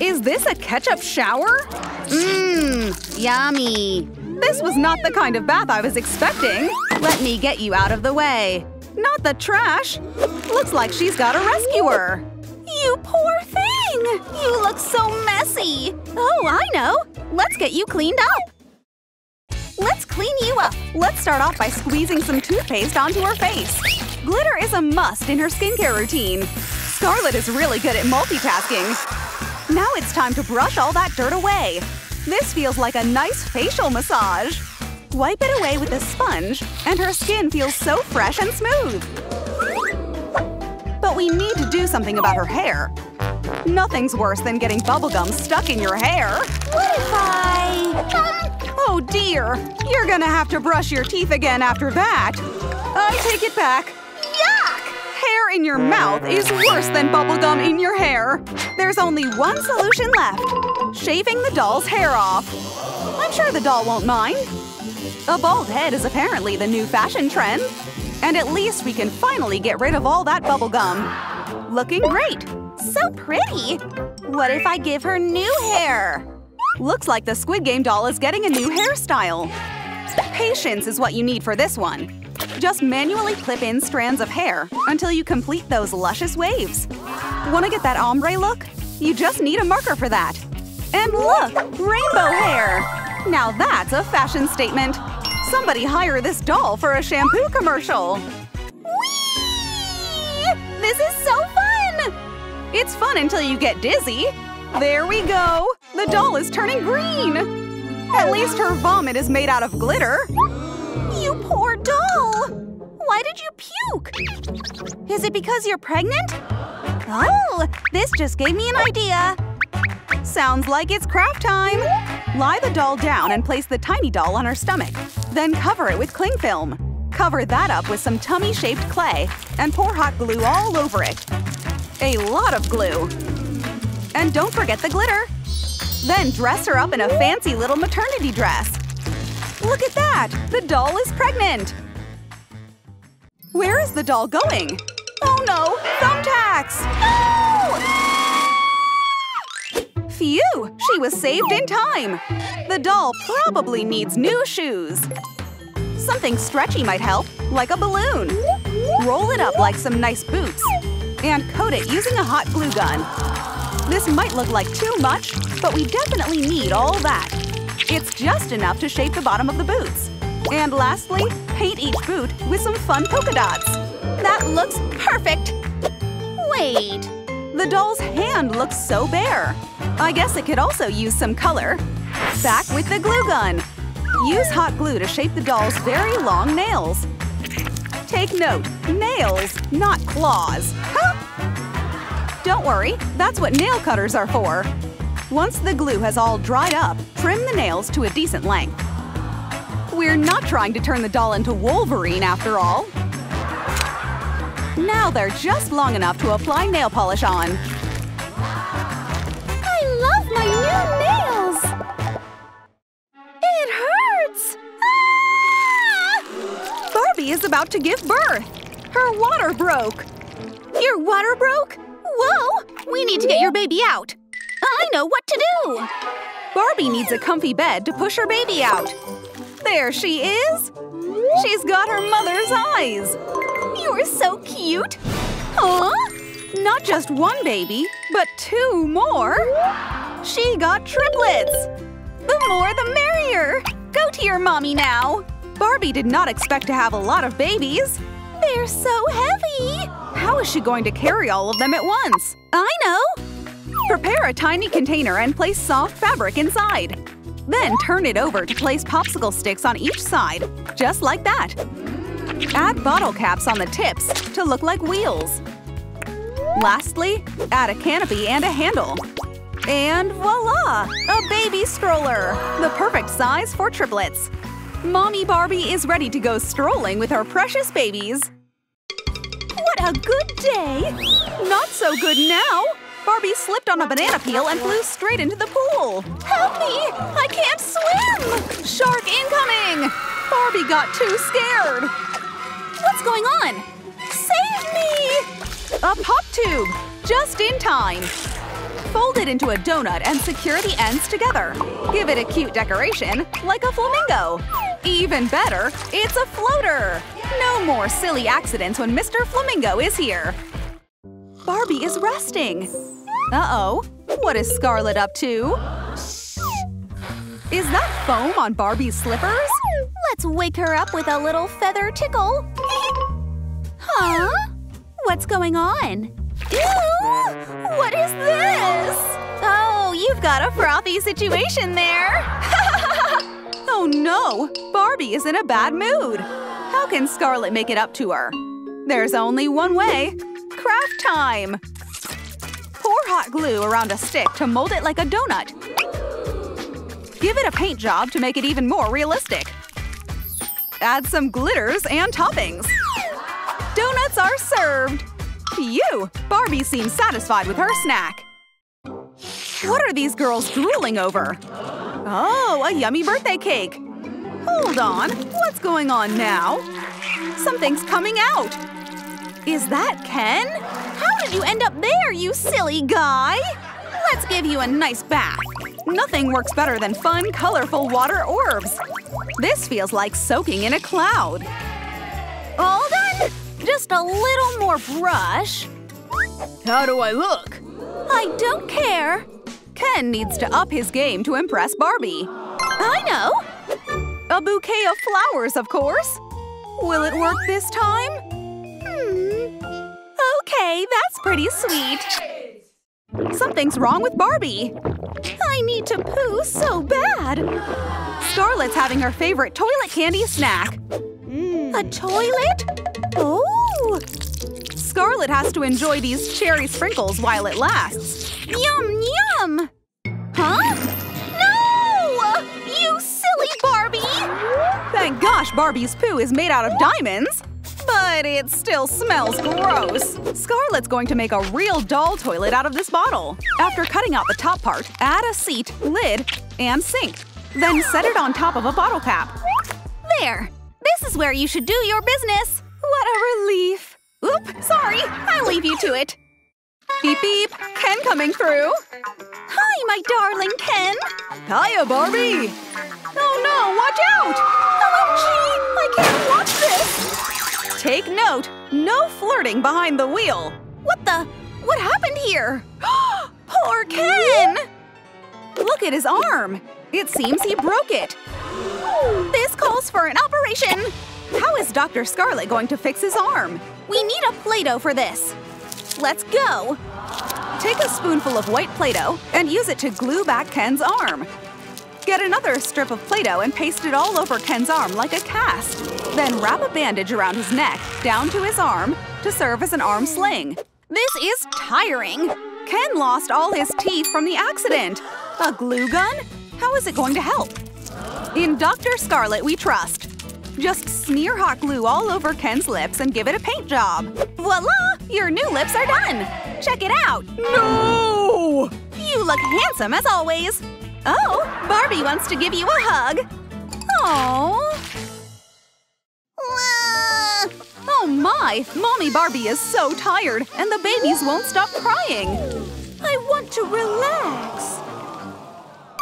Is this a ketchup shower? Mmm, yummy. This was not the kind of bath I was expecting. Let me get you out of the way. Not the trash. Looks like she's got a rescuer. You poor thing! You look so messy! Oh, I know! Let's get you cleaned up! Let's clean you up! Let's start off by squeezing some toothpaste onto her face. Glitter is a must in her skincare routine. Scarlett is really good at multitasking. Now it's time to brush all that dirt away. This feels like a nice facial massage. Wipe it away with a sponge, and her skin feels so fresh and smooth. But we need to do something about her hair. Nothing's worse than getting bubblegum stuck in your hair. What if I… Oh dear! You're gonna have to brush your teeth again after that. I take it back. Yuck! Hair in your mouth is worse than bubblegum in your hair. There's only one solution left. Shaving the doll's hair off. I'm sure the doll won't mind. A bald head is apparently the new fashion trend. And at least we can finally get rid of all that bubblegum. Looking great! So pretty! What if I give her new hair? Looks like the Squid Game doll is getting a new hairstyle. Patience is what you need for this one. Just manually clip in strands of hair until you complete those luscious waves. Want to get that ombre look? You just need a marker for that. And look! Rainbow hair! Now that's a fashion statement! Somebody hire this doll for a shampoo commercial! Whee! This is so fun! It's fun until you get dizzy. There we go! The doll is turning green! At least her vomit is made out of glitter! You poor doll! Why did you puke? Is it because you're pregnant? Oh, this just gave me an idea! Sounds like it's craft time! Lie the doll down and place the tiny doll on her stomach. Then cover it with cling film. Cover that up with some tummy-shaped clay and pour hot glue all over it. A lot of glue. And don't forget the glitter. Then dress her up in a fancy little maternity dress. Look at that! The doll is pregnant! Where is the doll going? Oh no! Thumbtacks! No! Phew! She was saved in time! The doll probably needs new shoes. Something stretchy might help, like a balloon. Roll it up like some nice boots. And coat it using a hot glue gun. This might look like too much, but we definitely need all that. It's just enough to shape the bottom of the boots. And lastly, paint each boot with some fun polka dots. That looks perfect! Wait… The doll's hand looks so bare. I guess it could also use some color. Back with the glue gun. Use hot glue to shape the doll's very long nails. Take note, nails, not claws. Huh? Don't worry, that's what nail cutters are for. Once the glue has all dried up, trim the nails to a decent length. We're not trying to turn the doll into Wolverine after all. Now they're just long enough to apply nail polish on. I love my new nails! It hurts! Ah! Barbie is about to give birth! Her water broke! Your water broke? Whoa! We need to get your baby out! I know what to do! Barbie needs a comfy bed to push her baby out. There she is! She's got her mother's eyes! You're so cute! Huh? Not just one baby, but two more! She got triplets! The more the merrier! Go to your mommy now! Barbie did not expect to have a lot of babies. They're so heavy! How is she going to carry all of them at once? I know! Prepare a tiny container and place soft fabric inside. Then turn it over to place popsicle sticks on each side, just like that. Add bottle caps on the tips to look like wheels. Lastly, add a canopy and a handle. And voila! A baby stroller! The perfect size for triplets. Mommy Barbie is ready to go strolling with her precious babies. What a good day! Not so good now! Barbie slipped on a banana peel and flew straight into the pool. Help me! I can't swim! Shark incoming! Barbie got too scared. What's going on? Save me! A pop tube! Just in time! Fold it into a donut and secure the ends together. Give it a cute decoration, like a flamingo. Even better, it's a floater! No more silly accidents when Mr. Flamingo is here. Barbie is resting. Uh-oh, what is Scarlett up to? Is that foam on Barbie's slippers? Let's wake her up with a little feather tickle. Huh? What's going on? Ew! What is this? Oh, you've got a frothy situation there. Oh no! Barbie is in a bad mood. How can Scarlett make it up to her? There's only one way. Craft time! Pour hot glue around a stick to mold it like a donut. Give it a paint job to make it even more realistic. Add some glitters and toppings. Donuts are served! Phew! Barbie seems satisfied with her snack. What are these girls drooling over? Oh, a yummy birthday cake! Hold on, what's going on now? Something's coming out! Is that Ken? How did you end up there, you silly guy? Let's give you a nice bath. Nothing works better than fun, colorful water orbs. This feels like soaking in a cloud. All done? Just a little more brush. How do I look? I don't care. Ken needs to up his game to impress Barbie. I know! A bouquet of flowers, of course. Will it work this time? Okay, that's pretty sweet. Something's wrong with Barbie. I need to poo so bad. Scarlett's having her favorite toilet candy snack. A toilet? Oh! Scarlett has to enjoy these cherry sprinkles while it lasts. Yum, yum! Huh? No! You silly Barbie! Thank gosh Barbie's poo is made out of diamonds. But it still smells gross. Scarlett's going to make a real doll toilet out of this bottle. After cutting out the top part, add a seat, lid, and sink. Then set it on top of a bottle cap. There! This is where you should do your business. What a relief. Oop, sorry. I'll leave you to it. Beep beep. Ken coming through. Hi, my darling Ken. Hiya, Barbie. Oh no, watch out. OMG, I can't watch this. Take note. No flirting behind the wheel. What happened here? Poor Ken. Look at his arm. It seems he broke it. This calls for an operation. How is Dr. Scarlett going to fix his arm? We need a Play-Doh for this. Let's go! Take a spoonful of white Play-Doh and use it to glue back Ken's arm. Get another strip of Play-Doh and paste it all over Ken's arm like a cast. Then wrap a bandage around his neck, down to his arm, to serve as an arm sling. This is tiring! Ken lost all his teeth from the accident. A glue gun? How is it going to help? In Dr. Scarlett we trust. Just smear hot glue all over Ken's lips and give it a paint job. Voila! Your new lips are done! Check it out! No! You look handsome as always! Oh, Barbie wants to give you a hug! Aww! Oh my! Mommy Barbie is so tired and the babies won't stop crying! I want to relax!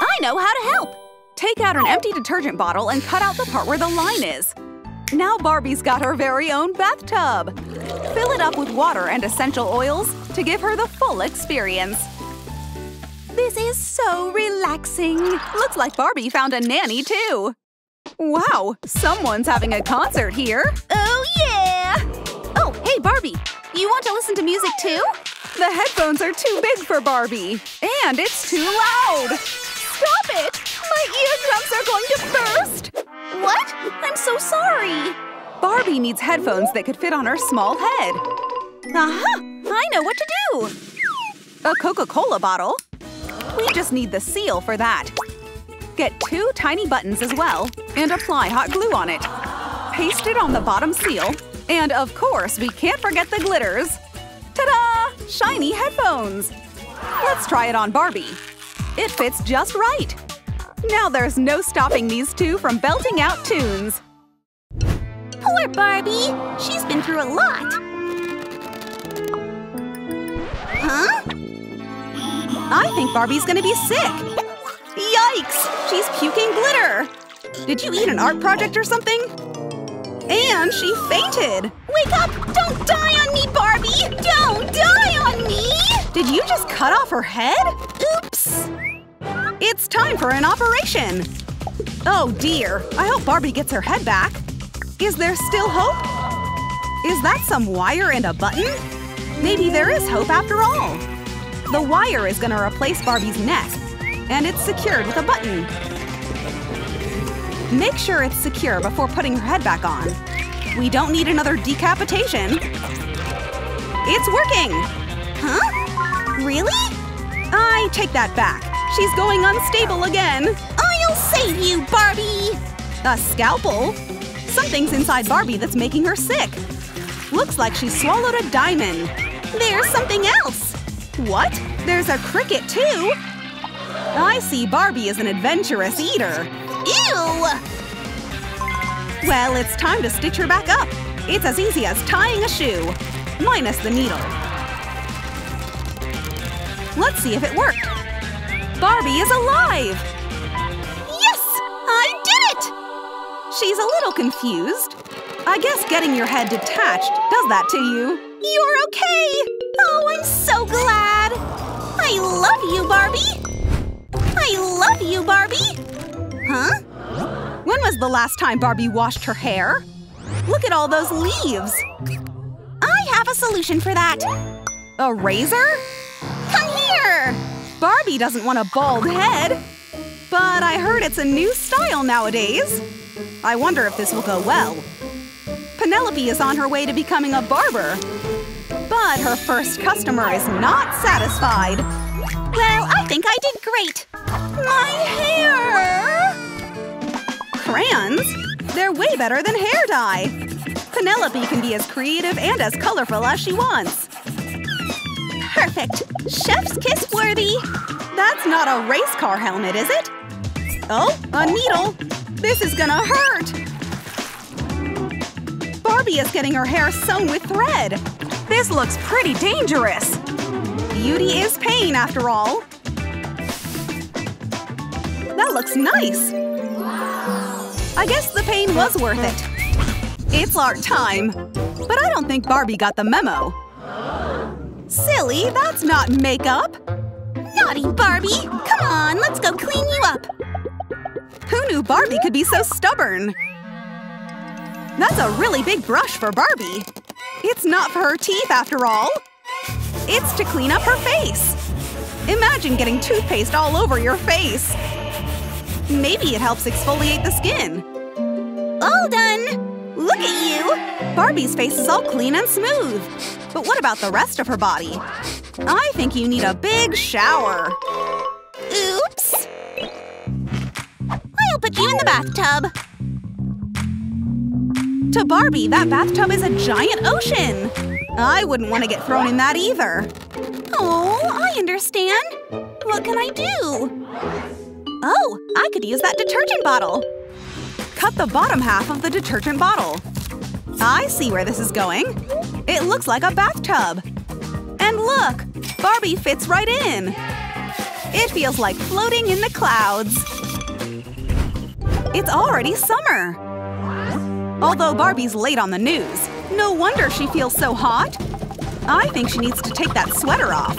I know how to help! Take out an empty detergent bottle and cut out the part where the line is. Now Barbie's got her very own bathtub. Fill it up with water and essential oils to give her the full experience. This is so relaxing. Looks like Barbie found a nanny too. Wow, someone's having a concert here. Oh yeah! Oh, hey Barbie, you want to listen to music too? The headphones are too big for Barbie. And it's too loud. Stop it! My eardrums are going to burst! What? I'm so sorry! Barbie needs headphones that could fit on her small head. Aha! I know what to do! A Coca-Cola bottle? We just need the seal for that. Get two tiny buttons as well and apply hot glue on it. Paste it on the bottom seal. And of course, we can't forget the glitters! Ta-da! Shiny headphones! Let's try it on Barbie. It fits just right. Now there's no stopping these two from belting out tunes. Poor Barbie! She's been through a lot. Huh? I think Barbie's gonna be sick! Yikes! She's puking glitter! Did you eat an art project or something? And she fainted! Wake up! Don't die on me, Barbie! Don't die on me! Did you just cut off her head? Oops! It's time for an operation! Oh dear, I hope Barbie gets her head back. Is there still hope? Is that some wire and a button? Maybe there is hope after all. The wire is gonna replace Barbie's neck, and it's secured with a button. Make sure it's secure before putting her head back on. We don't need another decapitation. It's working! Huh? Really? I take that back. She's going unstable again. I'll save you, Barbie! A scalpel? Something's inside Barbie that's making her sick. Looks like she swallowed a diamond. There's something else! What? There's a cricket, too? I see Barbie is an adventurous eater. Ew! Well, it's time to stitch her back up. It's as easy as tying a shoe. Minus the needle. Let's see if it worked. Barbie is alive! Yes! I did it! She's a little confused. I guess getting your head detached does that to you. You're okay! Oh, I'm so glad! I love you, Barbie! I love you, Barbie! Huh? When was the last time Barbie washed her hair? Look at all those leaves! I have a solution for that! A razor? Come here! Barbie doesn't want a bald head. But I heard it's a new style nowadays. I wonder if this will go well. Penelope is on her way to becoming a barber. But her first customer is not satisfied. Well, I think I did great. My hair! Crayons? They're way better than hair dye. Penelope can be as creative and as colorful as she wants. Perfect. Chef's kiss worthy. That's not a race car helmet, is it? Oh, a needle. This is gonna hurt. Barbie is getting her hair sewn with thread. This looks pretty dangerous. Beauty is pain, after all. That looks nice. I guess the pain was worth it. It's art time. But I don't think Barbie got the memo. Silly, that's not makeup. Naughty Barbie! Come on, let's go clean you up. Who knew Barbie could be so stubborn? That's a really big brush for Barbie. It's not for her teeth, after all. It's to clean up her face. Imagine getting toothpaste all over your face. Maybe it helps exfoliate the skin. All done! Look at you! Barbie's face is all clean and smooth. But what about the rest of her body? I think you need a big shower. Oops! I'll put you in the bathtub. To Barbie, that bathtub is a giant ocean! I wouldn't want to get thrown in that either. Oh, I understand. What can I do? Oh, I could use that detergent bottle. Cut the bottom half of the detergent bottle. I see where this is going. It looks like a bathtub. And look! Barbie fits right in! It feels like floating in the clouds. It's already summer. Although Barbie's late on the news. No wonder she feels so hot. I think she needs to take that sweater off.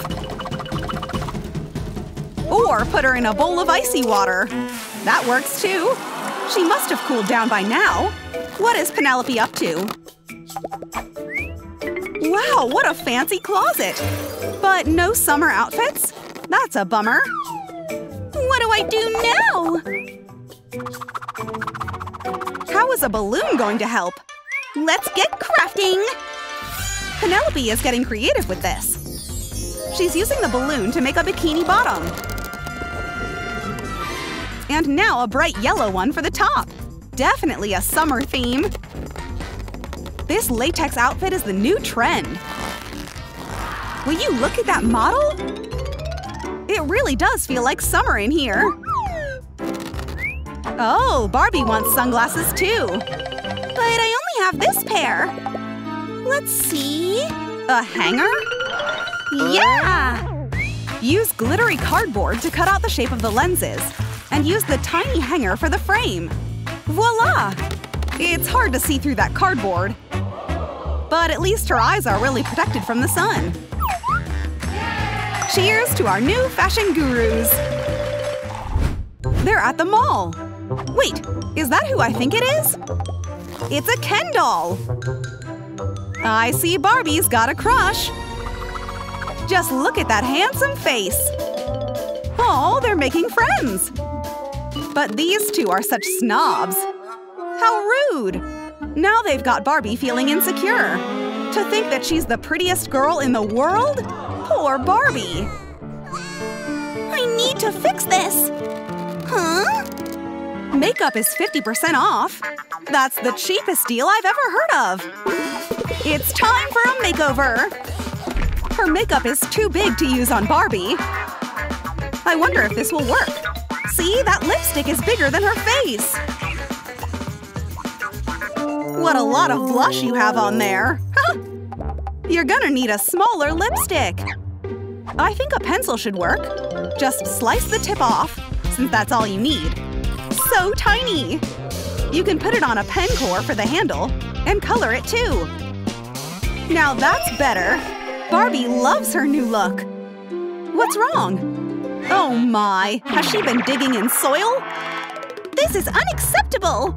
Or put her in a bowl of icy water. That works too. She must have cooled down by now. What is Penelope up to? Wow, what a fancy closet! But no summer outfits? That's a bummer. What do I do now? How is a balloon going to help? Let's get crafting! Penelope is getting creative with this. She's using the balloon to make a bikini bottom. And now a bright yellow one for the top. Definitely a summer theme. This latex outfit is the new trend. Will you look at that model? It really does feel like summer in here. Oh, Barbie wants sunglasses too. But I only have this pair. Let's see… A hanger? Yeah! Use glittery cardboard to cut out the shape of the lenses. And use the tiny hanger for the frame. Voila! It's hard to see through that cardboard. But at least her eyes are really protected from the sun. Cheers to our new fashion gurus! They're at the mall! Wait, is that who I think it is? It's a Ken doll! I see Barbie's got a crush! Just look at that handsome face! Oh, they're making friends! But these two are such snobs! How rude! Now they've got Barbie feeling insecure. To think that she's the prettiest girl in the world? Poor Barbie! I need to fix this! Huh? Makeup is 50% off! That's the cheapest deal I've ever heard of! It's time for a makeover! Her makeup is too big to use on Barbie. I wonder if this will work. See, that lipstick is bigger than her face! What a lot of blush you have on there! You're gonna need a smaller lipstick! I think a pencil should work. Just slice the tip off, since that's all you need. So tiny! You can put it on a pen core for the handle, and color it too! Now that's better! Barbie loves her new look! What's wrong? Oh my! Has she been digging in soil? This is unacceptable!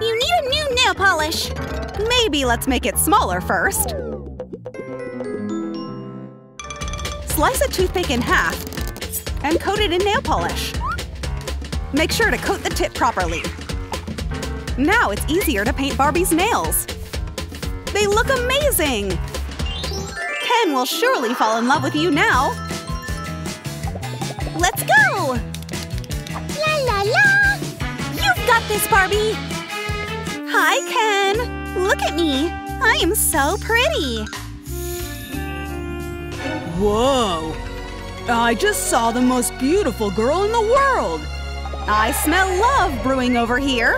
You need a new nail polish! Maybe let's make it smaller first. Slice a toothpick in half and coat it in nail polish. Make sure to coat the tip properly. Now it's easier to paint Barbie's nails. They look amazing! Ken will surely fall in love with you now. Let's go! La la la! You've got this, Barbie! Hi, Ken! Look at me! I am so pretty! Whoa! I just saw the most beautiful girl in the world! I smell love brewing over here!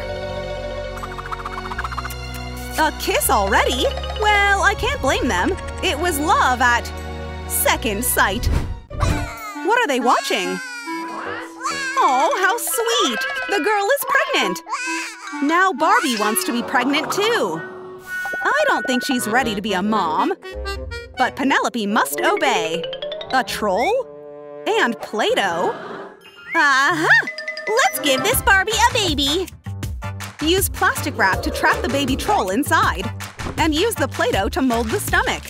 A kiss already? Well, I can't blame them. It was love at second sight. What are they watching? Oh, how sweet! The girl is pregnant! Now Barbie wants to be pregnant too! I don't think she's ready to be a mom. But Penelope must obey. A troll? And Play-Doh? Uh-huh! Let's give this Barbie a baby! Use plastic wrap to trap the baby troll inside. And use the Play-Doh to mold the stomach.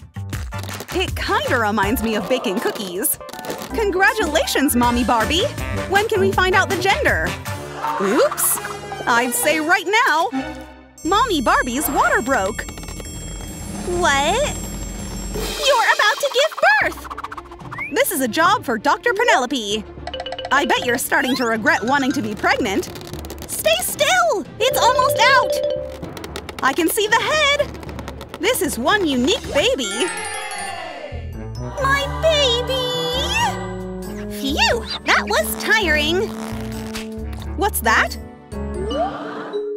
It kinda reminds me of baking cookies. Congratulations, Mommy Barbie! When can we find out the gender? Oops! I'd say right now! Mommy Barbie's water broke! What? You're about to give birth! This is a job for Dr. Penelope! I bet you're starting to regret wanting to be pregnant! Stay still! It's almost out! I can see the head! This is one unique baby! My baby! Phew! That was tiring! What's that?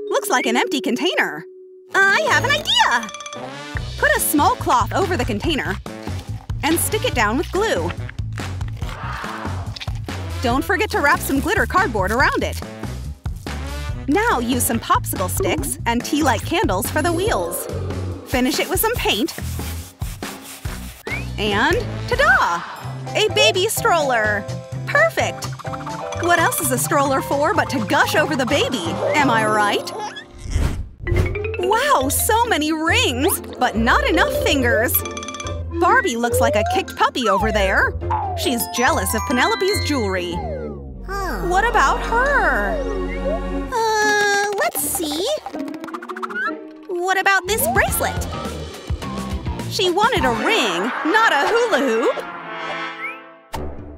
Looks like an empty container! I have an idea! Put a small cloth over the container and stick it down with glue. Don't forget to wrap some glitter cardboard around it. Now use some popsicle sticks and tea light candles for the wheels. Finish it with some paint. And ta-da! A baby stroller! Perfect! What else is a stroller for but to gush over the baby, am I right? Wow, so many rings! But not enough fingers! Barbie looks like a kicked puppy over there! She's jealous of Penelope's jewelry! Huh. What about her? Let's see… What about this bracelet? She wanted a ring, not a hula hoop!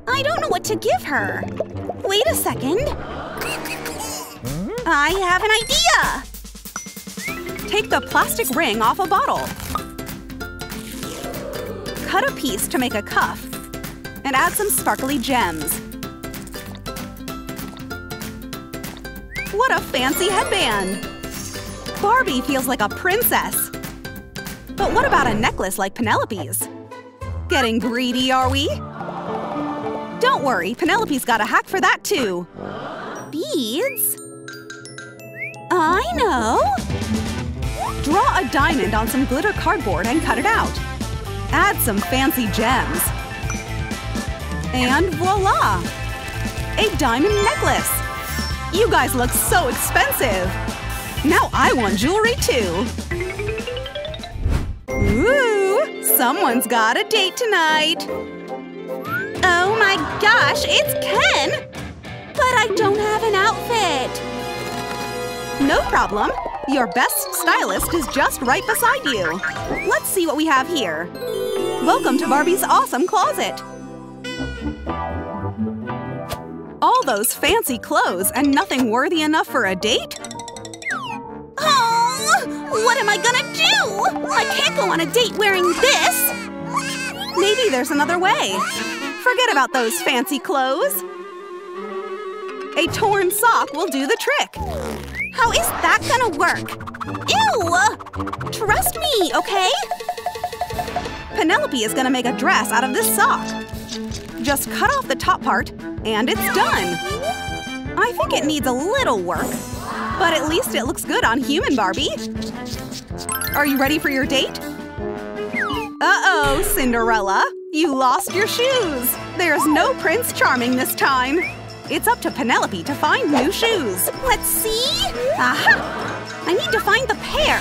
I don't know what to give her! Wait a second… I have an idea! Take the plastic ring off a bottle. Cut a piece to make a cuff and add some sparkly gems. What a fancy headband! Barbie feels like a princess. But what about a necklace like Penelope's? Getting greedy, are we? Don't worry, Penelope's got a hack for that too. Beads? I know! Draw a diamond on some glitter cardboard and cut it out. Add some fancy gems. And voila! A diamond necklace! You guys look so expensive! Now I want jewelry too! Ooh! Someone's got a date tonight! Oh my gosh, it's Ken! But I don't have an outfit! No problem! Your best stylist is just right beside you! Let's see what we have here! Welcome to Barbie's awesome closet! All those fancy clothes and nothing worthy enough for a date? Oh, what am I gonna do? I can't go on a date wearing this! Maybe there's another way. Forget about those fancy clothes. A torn sock will do the trick. How is that gonna work? Ew! Trust me, okay? Penelope is gonna make a dress out of this sock. Just cut off the top part, and it's done! I think it needs a little work, but at least it looks good on human Barbie. Are you ready for your date? Uh-oh, Cinderella! You lost your shoes! There's no Prince Charming this time! It's up to Penelope to find new shoes! Let's see… Aha! I need to find the pair!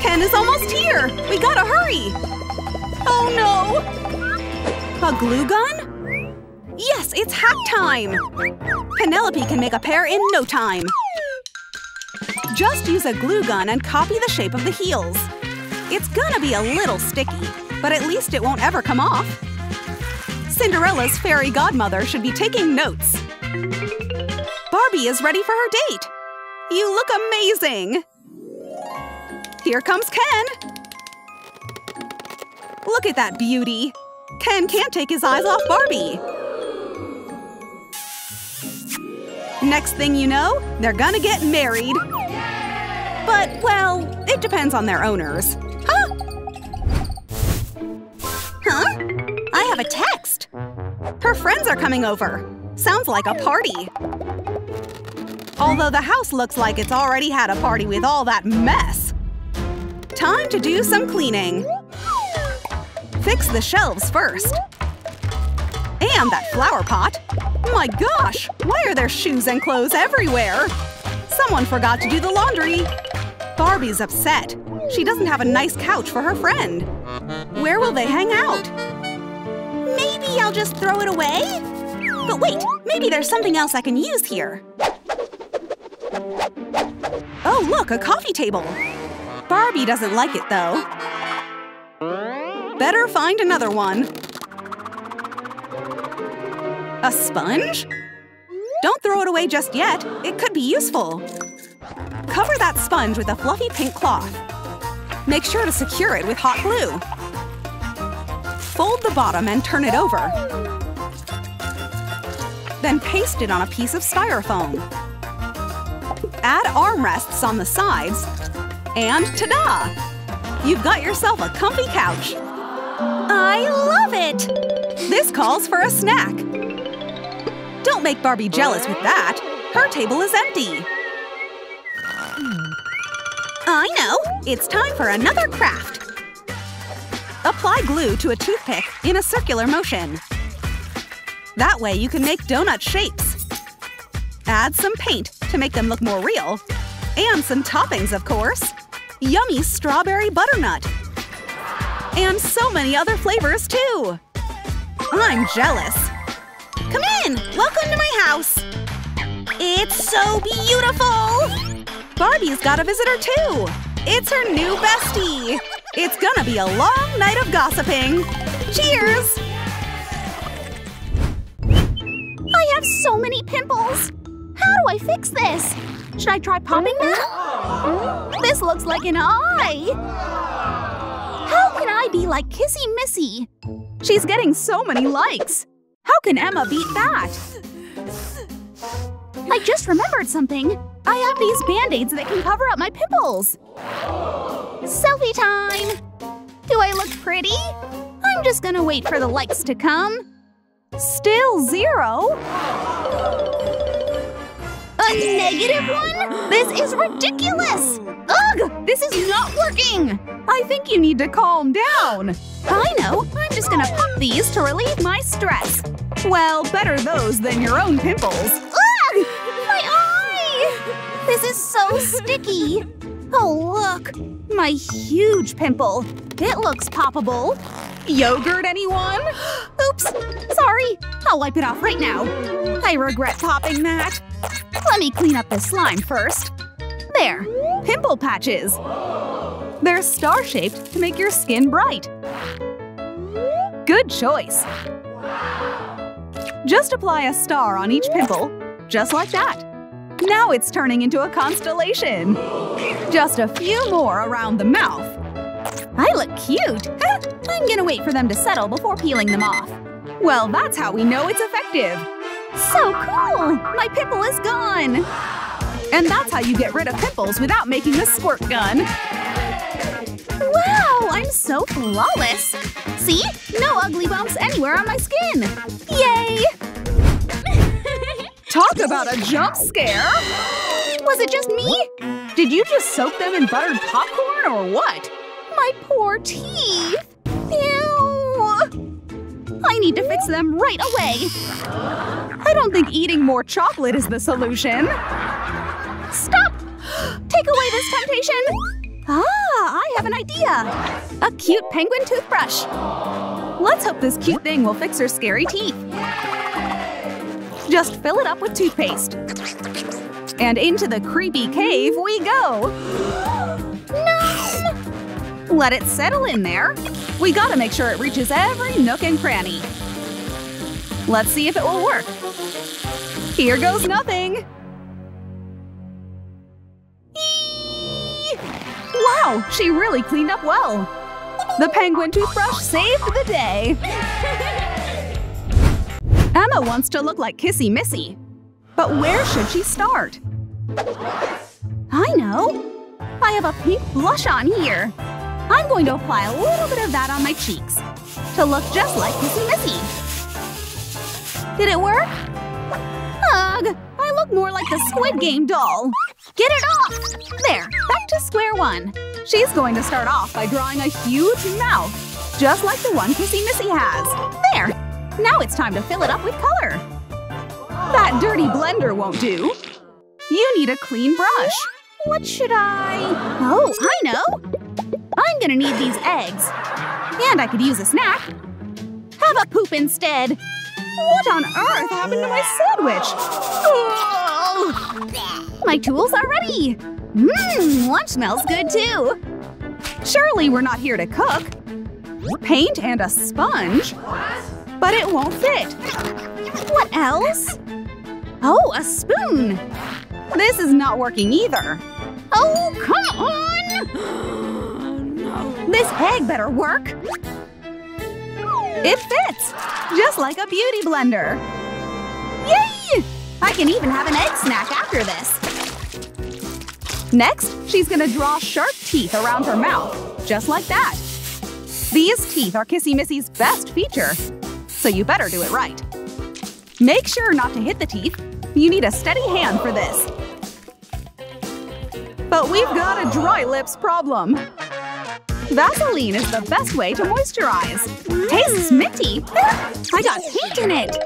Ken is almost here! We gotta hurry! Oh no! A glue gun? Yes, it's hack time! Penelope can make a pair in no time! Just use a glue gun and copy the shape of the heels. It's gonna be a little sticky, but at least it won't ever come off. Cinderella's fairy godmother should be taking notes. Barbie is ready for her date! You look amazing! Here comes Ken! Look at that beauty! Ken can't take his eyes off Barbie! Next thing you know, they're gonna get married! But, well, it depends on their owners. Huh? Huh? I have a text! Her friends are coming over! Sounds like a party! Although the house looks like it's already had a party with all that mess! Time to do some cleaning! Fix the shelves first. And that flower pot. My gosh, why are there shoes and clothes everywhere? Someone forgot to do the laundry. Barbie's upset. She doesn't have a nice couch for her friend. Where will they hang out? Maybe I'll just throw it away? But wait, maybe there's something else I can use here. Oh look, a coffee table. Barbie doesn't like it though. Better find another one. A sponge? Don't throw it away just yet. It could be useful. Cover that sponge with a fluffy pink cloth. Make sure to secure it with hot glue. Fold the bottom and turn it over. Then paste it on a piece of styrofoam. Add armrests on the sides. And ta-da! You've got yourself a comfy couch. I love it! This calls for a snack. Don't make Barbie jealous with that. Her table is empty. I know! It's time for another craft. Apply glue to a toothpick in a circular motion. That way you can make donut shapes. Add some paint to make them look more real. And some toppings, of course. Yummy strawberry butternut. And so many other flavors, too! I'm jealous! Come in! Welcome to my house! It's so beautiful! Barbie's got a visitor, too! It's her new bestie! It's gonna be a long night of gossiping! Cheers! I have so many pimples! How do I fix this? Should I try popping them? This looks like an eye! How can I be like Kissy Missy? She's getting so many likes! How can Emma beat that? I just remembered something! I have these band-aids that can cover up my pimples! Selfie time! Do I look pretty? I'm just gonna wait for the likes to come. Still zero? A -1? This is ridiculous! Ugh! This is not working! I think you need to calm down. I know! I'm just gonna pop these to relieve my stress. Well, better those than your own pimples. Ugh! My eye! This is so sticky. Oh, look! My huge pimple. It looks poppable. Yogurt, anyone? Oops! Sorry! I'll wipe it off right now. I regret popping that. Let me clean up the slime first. There! Pimple patches! They're star-shaped to make your skin bright. Good choice! Just apply a star on each pimple, just like that. Now it's turning into a constellation! Just a few more around the mouth. I look cute! I'm gonna wait for them to settle before peeling them off. Well, that's how we know it's effective! So cool! My pimple is gone! And that's how you get rid of pimples without making a squirt gun! Wow! I'm so flawless! See? No ugly bumps anywhere on my skin! Yay! Talk about a jump scare! Was it just me? Did you just soak them in buttered popcorn or what? My poor teeth! Ew! I need to fix them right away! I don't think eating more chocolate is the solution! Stop! Take away this temptation! Ah, I have an idea! A cute penguin toothbrush! Let's hope this cute thing will fix her scary teeth! Just fill it up with toothpaste. And into the creepy cave we go! No! Let it settle in there. We gotta make sure it reaches every nook and cranny. Let's see if it will work. Here goes nothing! Eee! Wow, she really cleaned up well! The penguin toothbrush saved the day! Emma wants to look like Kissy Missy. But where should she start? I know! I have a pink blush on here! I'm going to apply a little bit of that on my cheeks to look just like Missy Missy. Did it work? Ugh! I look more like the Squid Game doll. Get it off! There, back to square one. She's going to start off by drawing a huge mouth, just like the one Missy Missy has. There! Now it's time to fill it up with color. That dirty blender won't do. You need a clean brush. What should I… Oh, I know! I'm gonna need these eggs. And I could use a snack. Have a poop instead. What on earth happened to my sandwich? Oh, my tools are ready. Mmm, lunch smells good too. Surely we're not here to cook. Paint and a sponge. But it won't fit. What else? Oh, a spoon. This is not working either. Oh, come on! This egg better work! It fits! Just like a beauty blender! Yay! I can even have an egg snack after this! Next, she's gonna draw sharp teeth around her mouth, just like that! These teeth are Kissy Missy's best feature, so you better do it right. Make sure not to hit the teeth. You need a steady hand for this. But we've got a dry lips problem! Vaseline is the best way to moisturize. Tastes minty. I got paint in it.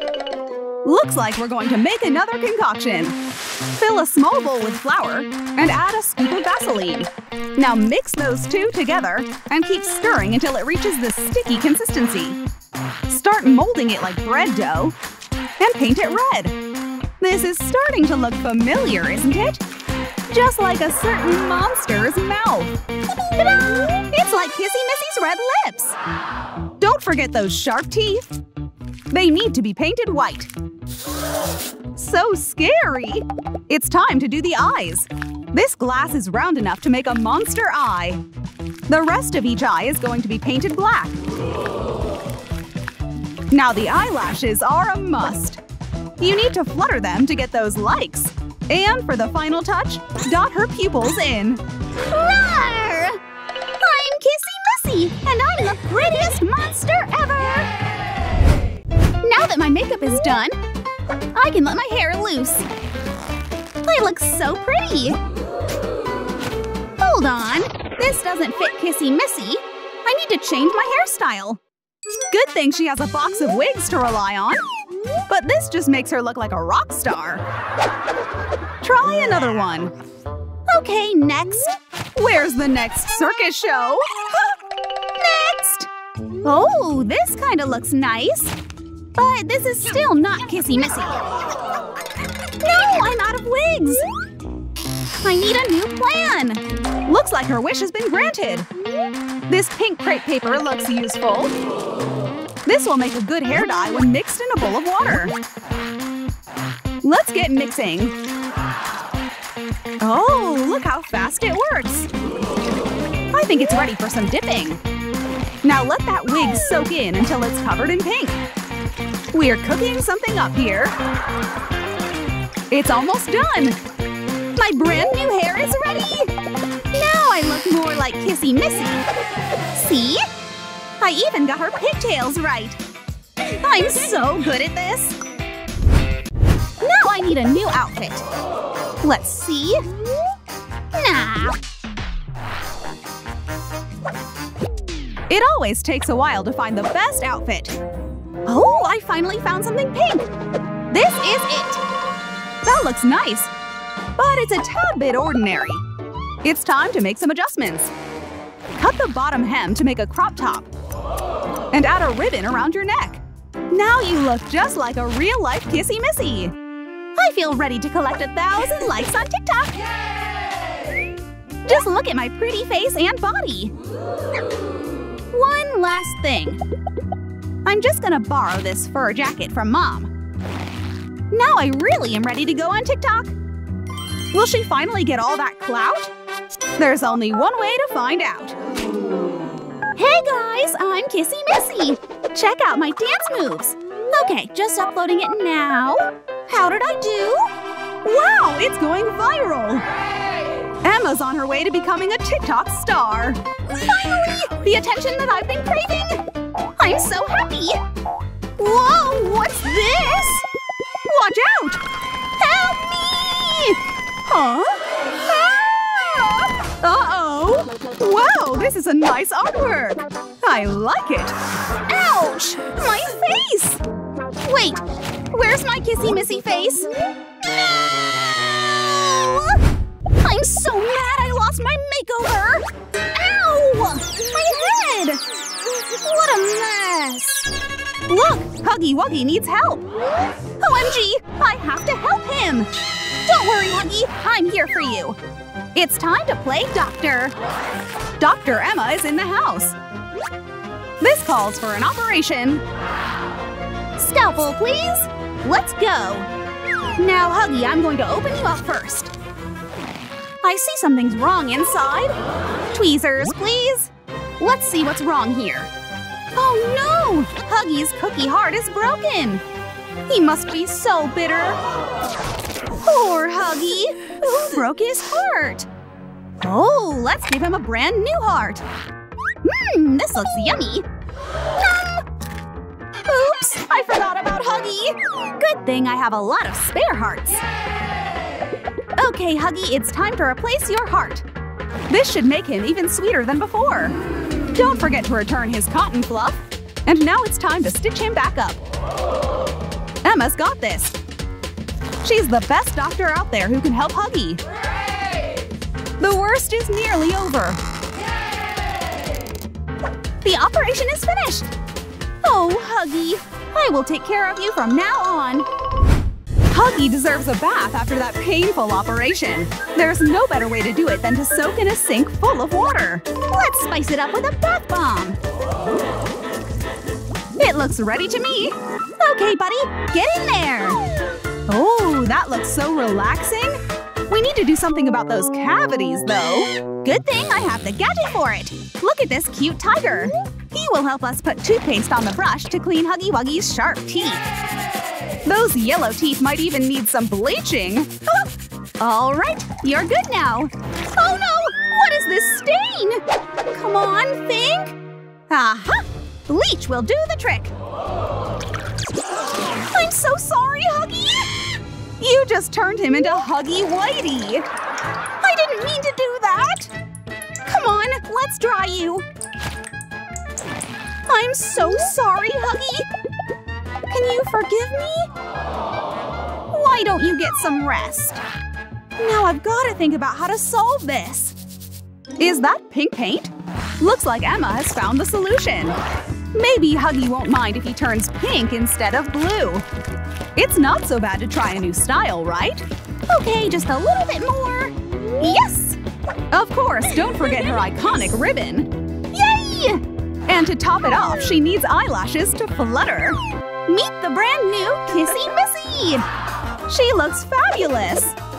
Looks like we're going to make another concoction. Fill a small bowl with flour and add a scoop of Vaseline. Now mix those two together and keep stirring until it reaches this sticky consistency. Start molding it like bread dough and paint it red. This is starting to look familiar, isn't it? Just like a certain monster's mouth. Ta-da! It's like Kissy Missy's red lips! Don't forget those sharp teeth. They need to be painted white. So scary! It's time to do the eyes. This glass is round enough to make a monster eye. The rest of each eye is going to be painted black. Now the eyelashes are a must. You need to flutter them to get those likes. And for the final touch, dot her pupils in. Roar! I'm Kissy Missy, and I'm the prettiest monster ever! Now Now that my makeup is done, I can let my hair loose. I look so pretty! Hold on! This doesn't fit Kissy Missy. I need to change my hairstyle. Good thing she has a box of wigs to rely on. But this just makes her look like a rock star. Try another one. Okay, next. Where's the next circus show? Next! Oh, this kinda looks nice. But this is still not Kissy Missy. No, I'm out of wigs! I need a new plan! Looks like her wish has been granted. This pink crepe paper looks useful. This will make a good hair dye when mixed in a bowl of water. Let's get mixing. Oh, look how fast it works! I think it's ready for some dipping. Now let that wig soak in until it's covered in pink. We're cooking something up here. It's almost done! My brand new hair is ready! Now I look more like Kissy Missy. See? I even got her pigtails right! I'm so good at this! Now I need a new outfit. Let's see… Nah… It always takes a while to find the best outfit. Oh, I finally found something pink! This is it! That looks nice, but it's a tad bit ordinary. It's time to make some adjustments. Cut the bottom hem to make a crop top. And add a ribbon around your neck. Now you look just like a real-life Kissy Missy! I feel ready to collect 1,000 likes on TikTok! Yay! Just look at my pretty face and body! One last thing. I'm just gonna borrow this fur jacket from Mom. Now I really am ready to go on TikTok! Will she finally get all that clout? There's only one way to find out! Hey guys, I'm Kissy Missy! Check out my dance moves! Okay, just uploading it now. How did I do? Wow, it's going viral! Emma's on her way to becoming a TikTok star! Finally! The attention that I've been craving! I'm so happy! Whoa, what's this? Watch out! Help me! Huh? Ah! Uh-oh! Wow, this is a nice artwork! I like it! Ouch! My face! Wait, where's my Kissy Missy face? No! I'm so mad I lost my makeover! Ow! My head! What a mess! Look! Huggy Wuggy needs help! OMG! I have to help him! Don't worry, Huggy! I'm here for you! It's time to play doctor! Dr. Emma is in the house! This calls for an operation! Scalpel, please! Let's go! Now, Huggy, I'm going to open you up first. I see something's wrong inside. Tweezers, please! Let's see what's wrong here. Oh no! Huggy's cookie heart is broken! He must be so bitter! Poor Huggy! Who broke his heart? Oh, let's give him a brand new heart! Mmm, this looks yummy! Yum! Oops, I forgot about Huggy! Good thing I have a lot of spare hearts! Okay, Huggy, it's time to replace your heart! This should make him even sweeter than before! Don't forget to return his cotton fluff! And now it's time to stitch him back up! Emma's got this! She's the best doctor out there who can help Huggy! Hooray! The worst is nearly over! Yay! The operation is finished! Oh, Huggy! I will take care of you from now on! Huggy deserves a bath after that painful operation! There's no better way to do it than to soak in a sink full of water! Let's spice it up with a bath bomb! It looks ready to me! Okay, buddy! Get in there! Oh, that looks so relaxing! We need to do something about those cavities, though! Good thing I have the gadget for it! Look at this cute tiger! He will help us put toothpaste on the brush to clean Huggy Wuggy's sharp teeth! Those yellow teeth might even need some bleaching! Alright, you're good now! Oh no! What is this stain? Come on, think! Aha! Bleach will do the trick! I'm so sorry, Huggy. You just turned him into Huggy Whitey. I didn't mean to do that. Come on, let's dry you. I'm so sorry, Huggy. Can you forgive me? Why don't you get some rest? Now I've got to think about how to solve this. Is that pink paint? Looks like Emma has found the solution. Maybe Huggy won't mind if he turns pink instead of blue. It's not so bad to try a new style, right? Okay, just a little bit more. Yes! Of course, don't forget her iconic ribbon. Yay! And to top it off, she needs eyelashes to flutter. Meet the brand new Kissy Missy! She looks fabulous!